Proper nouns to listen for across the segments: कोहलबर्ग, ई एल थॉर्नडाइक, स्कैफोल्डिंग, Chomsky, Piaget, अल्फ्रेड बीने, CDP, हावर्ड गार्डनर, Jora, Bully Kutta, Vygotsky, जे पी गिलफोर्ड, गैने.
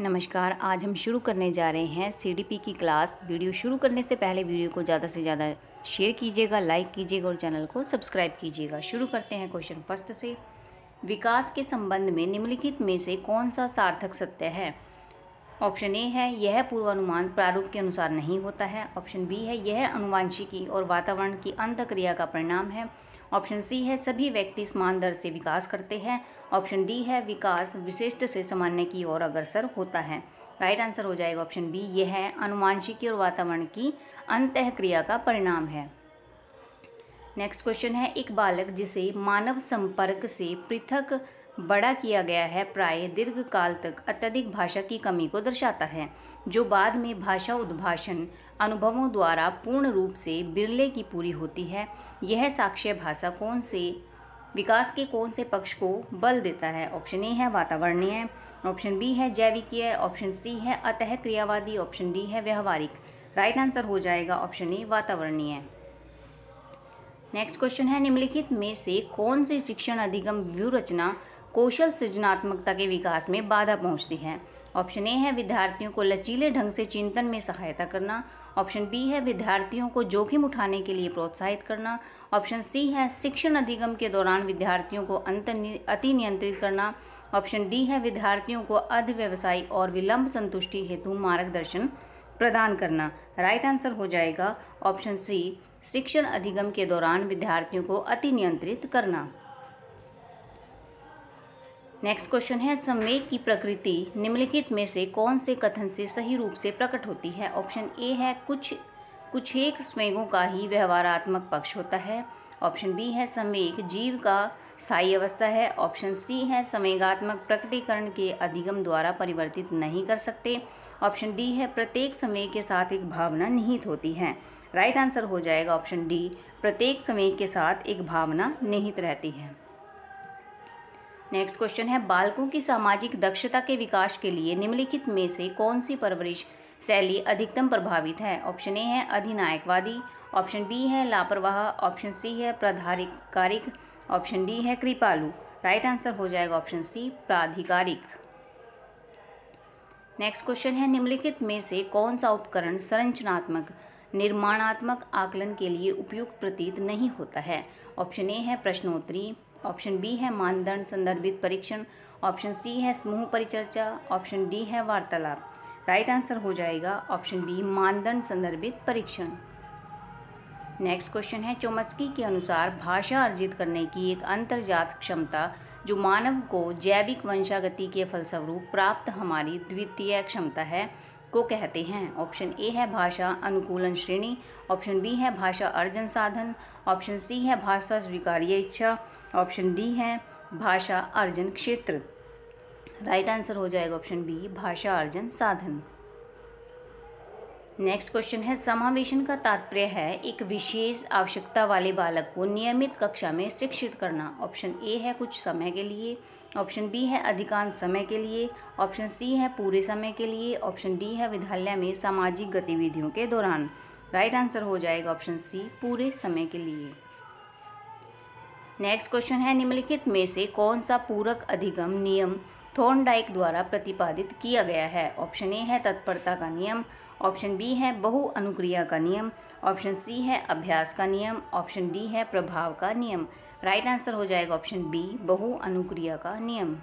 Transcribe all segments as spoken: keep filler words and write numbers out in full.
नमस्कार, आज हम शुरू करने जा रहे हैं सीडीपी की क्लास। वीडियो शुरू करने से पहले वीडियो को ज़्यादा से ज़्यादा शेयर कीजिएगा, लाइक कीजिएगा और चैनल को सब्सक्राइब कीजिएगा। शुरू करते हैं क्वेश्चन फर्स्ट से। विकास के संबंध में निम्नलिखित में से कौन सा सार्थक सत्य है? ऑप्शन ए है यह पूर्वानुमान प्रारूप के अनुसार नहीं होता है। ऑप्शन बी है यह अनुवांशिकी और वातावरण की अंतःक्रिया का परिणाम है। ऑप्शन सी है सभी व्यक्ति समान दर से विकास करते हैं। ऑप्शन डी है विकास विशिष्ट से सामान्य की ओर अग्रसर होता है। राइट आंसर हो जाएगा ऑप्शन बी, यह अनुवांशिकी और वातावरण की अंतःक्रिया का परिणाम है। नेक्स्ट क्वेश्चन है, एक बालक जिसे मानव संपर्क से पृथक बड़ा किया गया है प्राय दीर्घकाल तक अत्यधिक भाषा की कमी को दर्शाता है, जो बाद में भाषा उद्भाषण अनुभवों द्वारा पूर्ण रूप से बिरले की पूरी होती है। यह साक्ष्य भाषा कौन से विकास के कौन से पक्ष को बल देता है? ऑप्शन ए है वातावरणीय, ऑप्शन बी है जैविकीय, ऑप्शन सी है अतः क्रियावादी, ऑप्शन डी है व्यवहारिक। राइट आंसर हो जाएगा ऑप्शन ए वातावरणीय। नेक्स्ट क्वेश्चन है, निम्नलिखित में से कौन से शिक्षण अधिगम व्यूहरचना कौशल सृजनात्मकता के विकास में बाधा पहुंचती है? ऑप्शन ए है विद्यार्थियों को लचीले ढंग से चिंतन में सहायता करना, ऑप्शन बी है विद्यार्थियों को जोखिम उठाने के लिए प्रोत्साहित करना, ऑप्शन सी है शिक्षण अधिगम के दौरान विद्यार्थियों को अति नियंत्रित करना, ऑप्शन डी है विद्यार्थियों को अर्धव्यवसायी और विलंब संतुष्टि हेतु मार्गदर्शन प्रदान करना। राइट आंसर हो जाएगा ऑप्शन सी, शिक्षण अधिगम के दौरान विद्यार्थियों को अति नियंत्रित करना। नेक्स्ट क्वेश्चन है, संवेग की प्रकृति निम्नलिखित में से कौन से कथन से सही रूप से प्रकट होती है? ऑप्शन ए है कुछ कुछ एक संवेगों का ही व्यवहारात्मक पक्ष होता है, ऑप्शन बी है संवेग जीव का स्थायी अवस्था है, ऑप्शन सी है संवेगात्मक प्रकटीकरण के अधिगम द्वारा परिवर्तित नहीं कर सकते, ऑप्शन डी है प्रत्येक संवेग के साथ एक भावना निहित होती है। राइट आंसर हो जाएगा ऑप्शन डी, प्रत्येक संवेग के साथ एक भावना निहित रहती है। नेक्स्ट क्वेश्चन है, बालकों की सामाजिक दक्षता के विकास के लिए निम्नलिखित में से कौन सी परवरिश शैली अधिकतम प्रभावित है? ऑप्शन ए है अधिनायकवादी, ऑप्शन बी है लापरवाह, ऑप्शन सी है प्राधिकारिक, ऑप्शन डी है कृपालु। राइट आंसर हो जाएगा ऑप्शन सी प्राधिकारिक। नेक्स्ट क्वेश्चन है, निम्नलिखित में से कौन सा उपकरण संरचनात्मक निर्माणात्मक आकलन के लिए उपयुक्त प्रतीत नहीं होता है? ऑप्शन ए है प्रश्नोत्तरी, ऑप्शन बी है मानदंड संदर्भित परीक्षण, ऑप्शन सी है समूह परिचर्चा, ऑप्शन डी है वार्तालाप। राइट आंसर हो जाएगा ऑप्शन बी, मानदंड संदर्भित परीक्षण। नेक्स्ट क्वेश्चन है, चोमस्की के अनुसार भाषा अर्जित करने की एक अंतर्जात क्षमता जो मानव को जैविक वंशागति के फलस्वरूप प्राप्त हमारी द्वितीय क्षमता है को कहते हैं? ऑप्शन ए है भाषा अनुकूलन श्रेणी, ऑप्शन बी है भाषा अर्जन साधन, ऑप्शन सी है भाषा स्वीकार्य इच्छा, ऑप्शन डी है भाषा अर्जन क्षेत्र। राइट आंसर हो जाएगा ऑप्शन बी, भाषा अर्जन साधन। नेक्स्ट क्वेश्चन है, समावेशन का तात्पर्य है एक विशेष आवश्यकता वाले बालक को नियमित कक्षा में शिक्षित करना। ऑप्शन ए है कुछ समय के लिए, ऑप्शन बी है अधिकांश समय के लिए, ऑप्शन सी है पूरे समय के लिए, ऑप्शन डी है विद्यालय में सामाजिक गतिविधियों के दौरान। राइट आंसर हो जाएगा ऑप्शन सी, पूरे समय के लिए। नेक्स्ट क्वेश्चन है, निम्नलिखित में से कौन सा पूरक अधिगम नियम थॉर्नडाइक द्वारा प्रतिपादित किया गया है? ऑप्शन ए है तत्परता का नियम, ऑप्शन बी है बहु अनुक्रिया का नियम, ऑप्शन सी है अभ्यास का नियम, ऑप्शन डी है प्रभाव का नियम। राइट आंसर हो जाएगा ऑप्शन बी, बहु अनुक्रिया का नियम।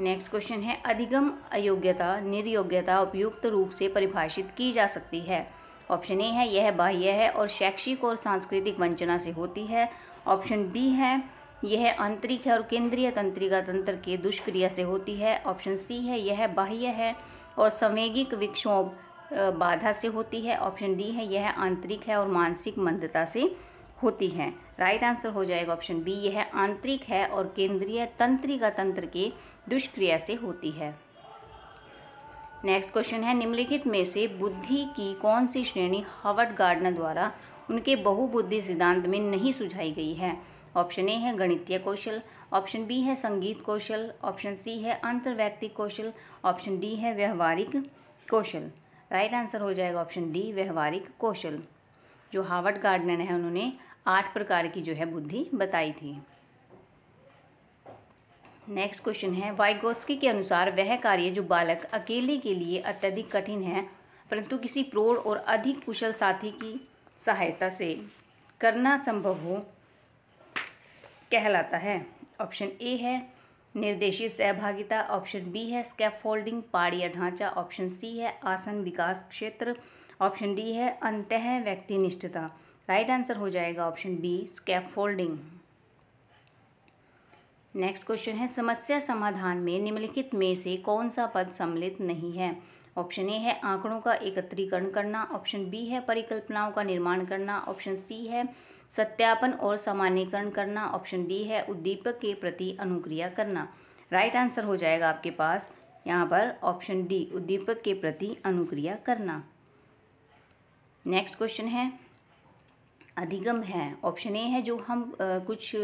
नेक्स्ट क्वेश्चन है, अधिगम अयोग्यता निर्योग्यता उपयुक्त रूप से परिभाषित की जा सकती है? ऑप्शन ए है यह बाह्य है और शैक्षिक और सांस्कृतिक वंचना से होती है, ऑप्शन बी है यह आंतरिक है और केंद्रीय तंत्रिका तंत्र के दुष्क्रिया से होती है, ऑप्शन सी है यह बाह्य है और संवेगिक विक्षोभ बाधा से होती है, ऑप्शन डी है यह आंतरिक है और मानसिक मंदता से होती है। राइट आंसर हो जाएगा ऑप्शन बी, यह आंतरिक है और केंद्रीय तंत्रिका तंत्र के दुष्क्रिया से होती है। नेक्स्ट क्वेश्चन है, निम्नलिखित में से बुद्धि की कौन सी श्रेणी हावर्ड गार्डनर द्वारा उनके बहुबुद्धि सिद्धांत में नहीं सुझाई गई है? ऑप्शन ए है गणितीय कौशल, ऑप्शन बी है संगीत कौशल, ऑप्शन सी है अंतर्वैयक्तिक कौशल, ऑप्शन डी है व्यवहारिक कौशल। राइट आंसर हो जाएगा ऑप्शन डी, व्यवहारिक कौशल। जो हावर्ड गार्डनर है उन्होंने आठ प्रकार की जो है बुद्धि बताई थी। नेक्स्ट क्वेश्चन है, वाइगोत्स्की के अनुसार वह कार्य जो बालक अकेले के लिए अत्यधिक कठिन है परंतु किसी प्रौढ़ और अधिक कुशल साथी की सहायता से करना संभव हो कहलाता है। ऑप्शन ए है निर्देशित सहभागिता, ऑप्शन बी है स्कैफोल्डिंग पहाड़ या ढांचा, ऑप्शन सी है आसन विकास क्षेत्र, ऑप्शन डी है अंतः व्यक्तिनिष्ठता। राइट आंसर हो जाएगा option B स्कैफोल्डिंग। Next question है, समस्या समाधान में निम्नलिखित में से कौन सा पद सम्मिलित नहीं है। ऑप्शन ए है आंकड़ों का एकत्रीकरण करना, ऑप्शन बी है परिकल्पनाओं का निर्माण करना, ऑप्शन सी है सत्यापन और सामान्यकरण करना, ऑप्शन डी है उद्दीपक के प्रति अनुक्रिया करना। राइट आंसर हो जाएगा आपके पास यहाँ पर ऑप्शन डी उद्दीपक के प्रति अनुक्रिया करना। नेक्स्ट क्वेश्चन है, अधिगम है। ऑप्शन ए है जो हम आ, कुछ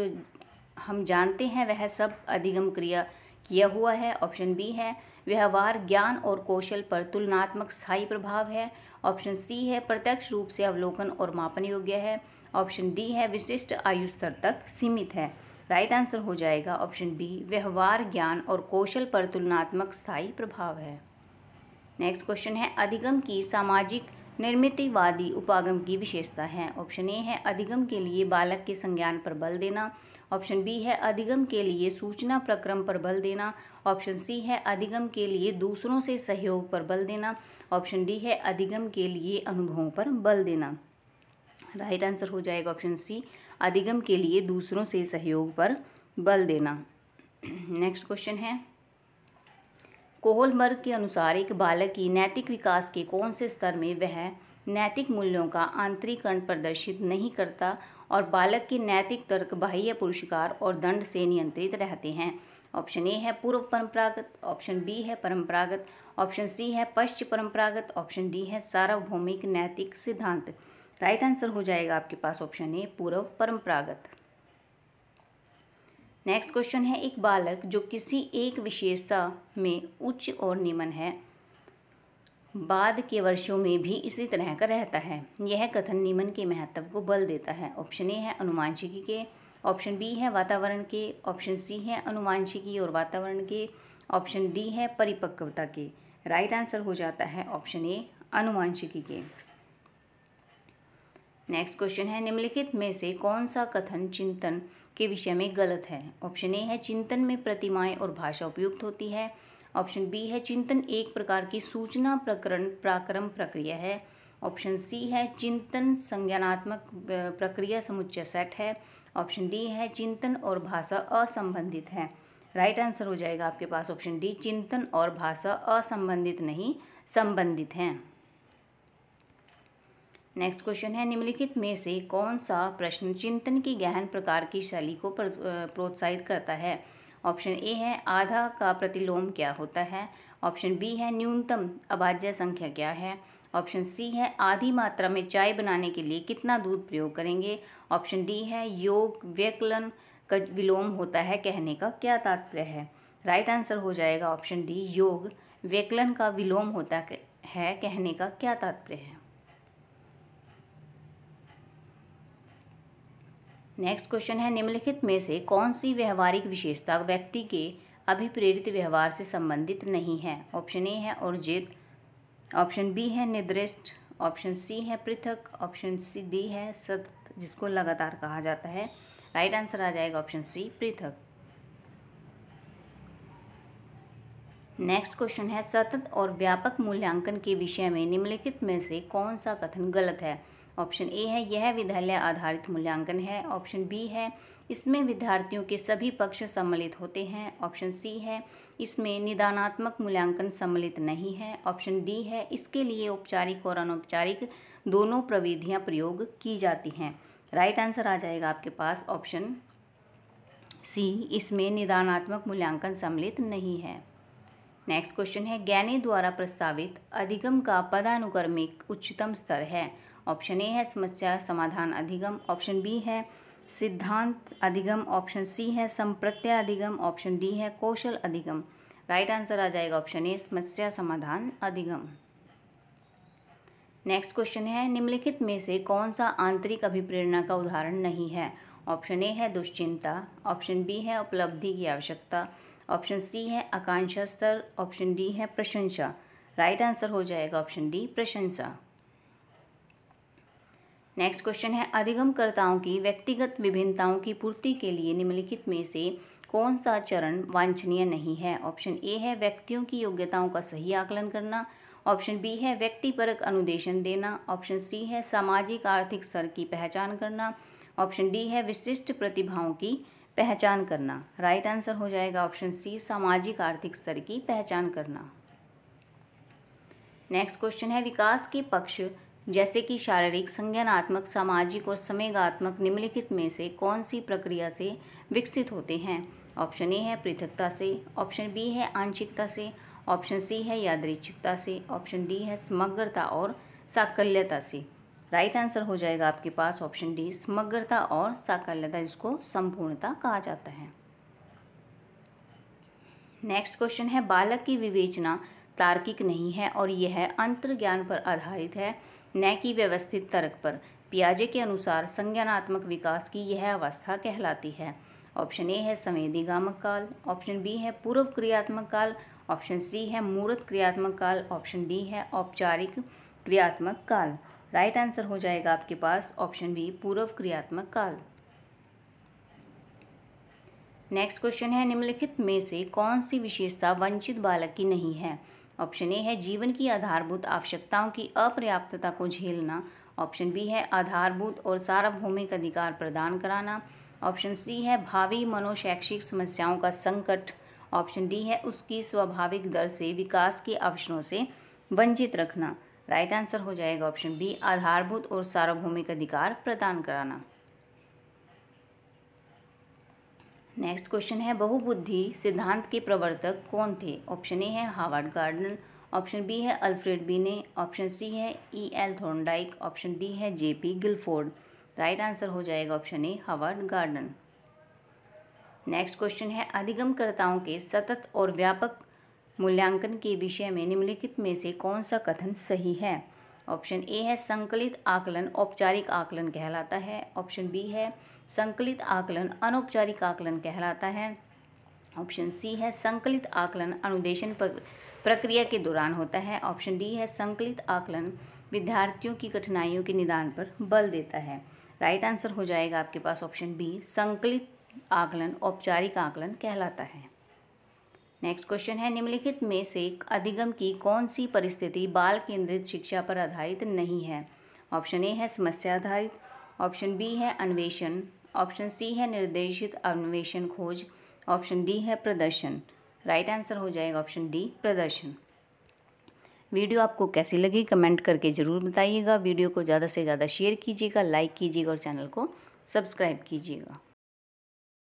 हम जानते हैं वह सब अधिगम क्रिया किया हुआ है, ऑप्शन बी है व्यवहार ज्ञान और कौशल पर तुलनात्मक स्थायी प्रभाव है, ऑप्शन सी है प्रत्यक्ष रूप से अवलोकन और मापन योग्य है, ऑप्शन डी है विशिष्ट आयु स्तर तक सीमित है। राइट आंसर हो जाएगा ऑप्शन बी व्यवहार ज्ञान और कौशल पर तुलनात्मक स्थायी प्रभाव है। नेक्स्ट क्वेश्चन है, अधिगम की सामाजिक निर्मितवादी उपागम की विशेषता है। ऑप्शन ए है अधिगम के लिए बालक के संज्ञान पर बल देना, ऑप्शन बी है अधिगम के लिए सूचना प्रक्रम पर बल देना, ऑप्शन सी है अधिगम के लिए दूसरों से सहयोग पर बल देना, ऑप्शन डी है अधिगम के लिए अनुभवों पर बल देना। राइट आंसर हो जाएगा ऑप्शन सी अधिगम के लिए दूसरों से सहयोग पर बल देना। नेक्स्ट क्वेश्चन है, कोहलबर्ग के अनुसार एक बालक की नैतिक विकास के कौन से स्तर में वह नैतिक मूल्यों का आंतरिकरण प्रदर्शित नहीं करता और बालक के नैतिक तर्क बाह्य पुरस्कार और दंड से नियंत्रित रहते हैं। ऑप्शन ए है पूर्व परंपरागत, ऑप्शन बी है परंपरागत, ऑप्शन सी है पश्च परंपरागत, ऑप्शन डी है सार्वभौमिक नैतिक सिद्धांत। राइट आंसर हो जाएगा आपके पास ऑप्शन ए पूर्व परंपरागत। नेक्स्ट क्वेश्चन है, एक बालक जो किसी एक विशेषता में उच्च और निम्न है बाद के वर्षों में भी इसी तरह का रहता है, यह कथन निम्न के महत्व को बल देता है। ऑप्शन ए है अनुवांशिकी के, ऑप्शन बी है वातावरण के, ऑप्शन सी है अनुवांशिकी और वातावरण के, ऑप्शन डी है परिपक्वता के। राइट आंसर हो जाता है ऑप्शन ए अनुवांशिकी के। नेक्स्ट क्वेश्चन है, निम्नलिखित में से कौन सा कथन चिंतन के विषय में गलत है। ऑप्शन ए है चिंतन में प्रतिमाएं और भाषा उपयुक्त होती है, ऑप्शन बी है चिंतन एक प्रकार की सूचना प्रकरण प्राक्रम प्रक्रिया है, ऑप्शन सी है चिंतन संज्ञानात्मक प्रक्रिया समुच्चय सेट है, ऑप्शन डी है चिंतन और भाषा असंबंधित है। राइट आंसर हो जाएगा आपके पास ऑप्शन डी चिंतन और भाषा असंबंधित नहीं संबंधित हैं। नेक्स्ट क्वेश्चन है, निम्नलिखित में से कौन सा प्रश्न चिंतन की गहन प्रकार की शैली को प्रोत्साहित करता है। ऑप्शन ए है आधा का प्रतिलोम क्या होता है, ऑप्शन बी है न्यूनतम अभाज्य संख्या क्या है, ऑप्शन सी है आधी मात्रा में चाय बनाने के लिए कितना दूध प्रयोग करेंगे, ऑप्शन डी है योग व्यकलन का विलोम होता है कहने का क्या तात्पर्य है। राइट आंसर हो जाएगा ऑप्शन डी योग व्यकलन का विलोम होता है कहने का क्या तात्पर्य है। नेक्स्ट क्वेश्चन है, निम्नलिखित में से कौन सी व्यवहारिक विशेषता व्यक्ति के अभिप्रेरित व्यवहार से संबंधित नहीं है। ऑप्शन ए है और्जित, ऑप्शन बी है निर्दिष्ट, ऑप्शन सी है पृथक, ऑप्शन सी डी है सतत जिसको लगातार कहा जाता है। राइट आंसर आ जाएगा ऑप्शन सी पृथक। नेक्स्ट क्वेश्चन है, सतत और व्यापक मूल्यांकन के विषय में निम्नलिखित में से कौन सा कथन गलत है। ऑप्शन ए है यह विद्यालय आधारित मूल्यांकन है, ऑप्शन बी है इसमें विद्यार्थियों के सभी पक्ष सम्मिलित होते हैं, ऑप्शन सी है इसमें निदानात्मक मूल्यांकन सम्मिलित नहीं है, ऑप्शन डी है इसके लिए औपचारिक और अनौपचारिक दोनों प्रविधियां प्रयोग की जाती हैं। राइट आंसर आ जाएगा आपके पास ऑप्शन सी इसमें निदानात्मक मूल्यांकन सम्मिलित नहीं है। नेक्स्ट क्वेश्चन है, गैने द्वारा प्रस्तावित अधिगम का पदानुक्रमिक उच्चतम स्तर है। ऑप्शन ए है समस्या समाधान अधिगम, ऑप्शन बी है सिद्धांत अधिगम, ऑप्शन सी है संप्रत्यय अधिगम, ऑप्शन डी है कौशल अधिगम। राइट आंसर आ जाएगा ऑप्शन ए समस्या समाधान अधिगम। नेक्स्ट क्वेश्चन है, निम्नलिखित में से कौन सा आंतरिक अभिप्रेरणा का उदाहरण नहीं है। ऑप्शन ए है दुश्चिंता, ऑप्शन बी है उपलब्धि की आवश्यकता, ऑप्शन सी है आकांक्षा स्तर, ऑप्शन डी है प्रशंसा। राइट आंसर हो जाएगा ऑप्शन डी प्रशंसा। नेक्स्ट क्वेश्चन है अधिगमकर्ताओं की व्यक्तिगत विभिन्नताओं की पूर्ति के लिए निम्नलिखित में से कौन सा चरण वांछनीय नहीं है। ऑप्शन ए है व्यक्तियों की योग्यताओं का सही आकलन करना, ऑप्शन बी है व्यक्तिपरक अनुदेशन देना, ऑप्शन सी है सामाजिक आर्थिक स्तर की पहचान करना, ऑप्शन डी है विशिष्ट प्रतिभाओं की पहचान करना। राइट आंसर हो जाएगा ऑप्शन सी सामाजिक आर्थिक स्तर की पहचान करना। नेक्स्ट क्वेश्चन है विकास के पक्ष जैसे कि शारीरिक, संज्ञानात्मक, सामाजिक और समेगात्मक निम्नलिखित में से कौन सी प्रक्रिया से विकसित होते हैं। ऑप्शन ए है पृथकता से, ऑप्शन बी है आंशिकता से, ऑप्शन सी है यादृच्छिकता से, ऑप्शन डी है समग्रता और साकल्यता से। राइट आंसर हो जाएगा आपके पास ऑप्शन डी समग्रता और साकल्यता, जिसको संपूर्णता कहा जाता है। नेक्स्ट क्वेश्चन है बालक की विवेचना तार्किक नहीं है और यह अंतर्ज्ञान पर आधारित है न कि व्यवस्थित तर्क पर। पियाजे के अनुसार संज्ञानात्मक विकास की यह अवस्था कहलाती है। ऑप्शन ए है संवेदीगामक काल, ऑप्शन बी है पूर्व क्रियात्मक काल, ऑप्शन सी है मूर्त क्रियात्मक काल, ऑप्शन डी है औपचारिक क्रियात्मक काल। राइट आंसर हो जाएगा आपके पास ऑप्शन बी पूर्व क्रियात्मक काल। नेक्स्ट क्वेश्चन है निम्नलिखित में से कौन सी विशेषता वंचित बालक की नहीं है। ऑप्शन ए है जीवन की आधारभूत आवश्यकताओं की अपर्याप्तता को झेलना, ऑप्शन बी है आधारभूत और सार्वभौमिक अधिकार प्रदान कराना, ऑप्शन सी है भावी मनोशैक्षिक समस्याओं का संकट, ऑप्शन डी है उसकी स्वाभाविक दर से विकास के अवसरों से वंचित रखना। राइट आंसर हो जाएगा ऑप्शन बी आधारभूत और सार्वभौमिक अधिकार प्रदान कराना। नेक्स्ट क्वेश्चन है बहुबुद्धि सिद्धांत के प्रवर्तक कौन थे। ऑप्शन ए है हावर्ड गार्डनर, ऑप्शन बी है अल्फ्रेड बीने, ऑप्शन सी है ई एल थॉर्नडाइक, option D है जे पी गिलफोर्ड। Right answer हो जाएगा option A हावर्ड गार्डनर। Next question है अधिगमकर्ताओं के सतत और व्यापक मूल्यांकन के विषय में निम्नलिखित में से कौन सा कथन सही है। ऑप्शन ए है संकलित आकलन औपचारिक आकलन कहलाता है, ऑप्शन बी है संकलित आकलन अनौपचारिक आकलन कहलाता है, ऑप्शन सी है संकलित आकलन अनुदेशन प्रक्रिया के दौरान होता है, ऑप्शन डी है संकलित आकलन विद्यार्थियों की कठिनाइयों के निदान पर बल देता है। राइट आंसर हो जाएगा आपके पास ऑप्शन बी संकलित आकलन औपचारिक आकलन कहलाता है। नेक्स्ट क्वेश्चन है निम्नलिखित में से अधिगम की कौन सी परिस्थिति बाल केंद्रित शिक्षा पर आधारित नहीं है। ऑप्शन ए है समस्या आधारित, ऑप्शन बी है अन्वेषण, ऑप्शन सी है निर्देशित अन्वेषण खोज, ऑप्शन डी है प्रदर्शन। राइट आंसर हो जाएगा ऑप्शन डी प्रदर्शन। वीडियो आपको कैसी लगी कमेंट करके ज़रूर बताइएगा। वीडियो को ज़्यादा से ज़्यादा शेयर कीजिएगा, लाइक कीजिएगा और चैनल को सब्सक्राइब कीजिएगा।